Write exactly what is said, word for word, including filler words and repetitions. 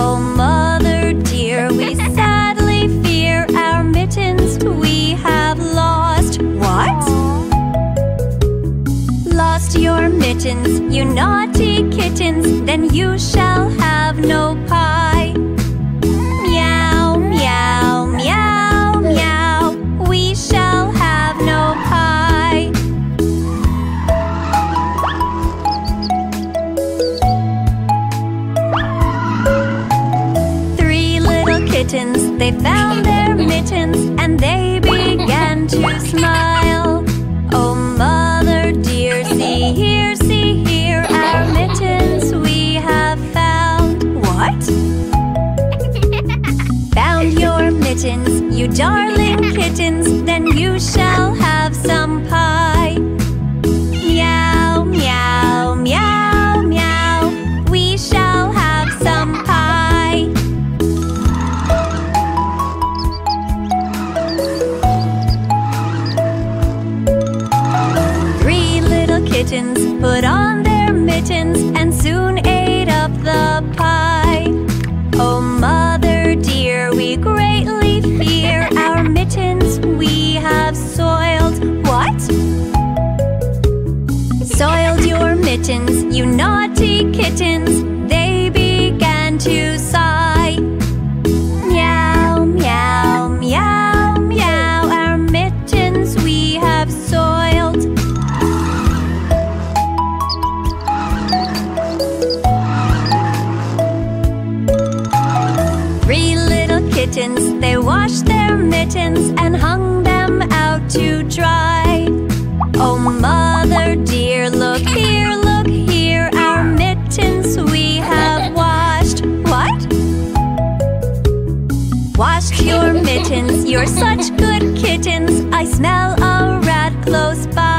Oh, mother dear, we sadly fear our mittens we have lost. What? Lost your mittens, you naughty kittens, then you shall have no pie. Meow, meow, meow, meow, we shall have no pie. They found their mittens and they began to smile. Oh, mother dear, see here, see here, our mittens we have found. What? Found your mittens, you darling kittens, then you shall have some pie. Meow, meow, meow, meow, we shall have some pie. Put on their mittens and soon ate up the pie. Oh, mother dear, we greatly fear our mittens we have soiled. What? Soiled your mittens, you naughty kittens, they began to sigh. Meow, meow, meow, meow, our mittens we have soiled. They washed their mittens and hung them out to dry. Oh, mother dear, look here, look here, our mittens we have washed. What? Washed your mittens, you're such good kittens, I smell a rat close by.